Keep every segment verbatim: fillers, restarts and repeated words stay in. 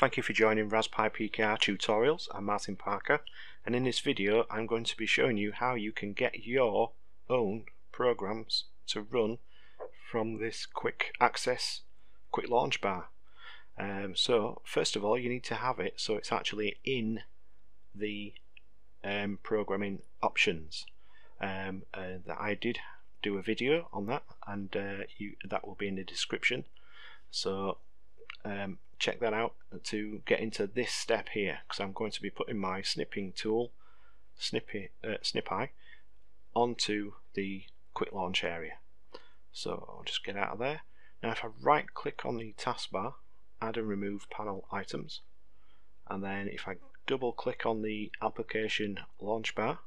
Thank you for joining Raspi P K R Tutorials. I'm Martin Parker, and in this video I'm going to be showing you how you can get your own programs to run from this quick access, quick launch bar. Um, so first of all, you need to have it so it's actually in the um, programming options. Um, uh, I did do a video on that, and uh, you, that will be in the description. So um, check that out to get into this step here, because I'm going to be putting my snipping tool, SnipPi, uh, SnipPi, onto the quick launch area. So I'll just get out of there. Now if I right click on the taskbar, add and remove panel items, and then if I double click on the application launch bar,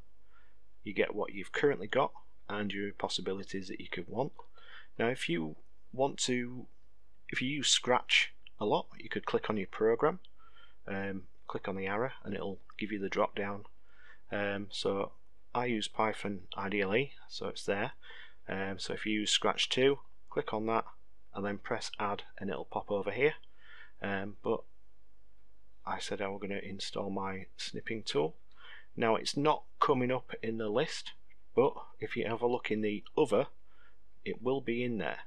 you get what you've currently got and your possibilities that you could want. Now if you want to, if you use Scratch a lot, you could click on your program, um, click on the arrow, and it'll give you the drop down. Um, so I use Python ideally, so it's there. Um, so if you use Scratch too, click on that and then press add and it'll pop over here. Um, but I said I was going to install my snipping tool. Now it's not coming up in the list, but if you have a look in the other, it will be in there.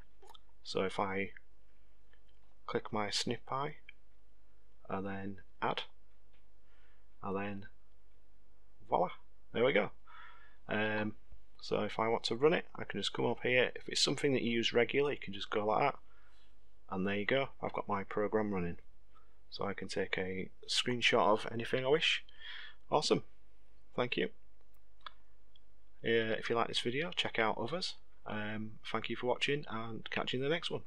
So if I click my SnipPi and then add, and then voila, there we go. Um, so if I want to run it, I can just come up here. If it's something that you use regularly, you can just go like that, and there you go, I've got my program running. So I can take a screenshot of anything I wish. Awesome, thank you. Uh, if you like this video, check out others. Um, thank you for watching, and catch you in the next one.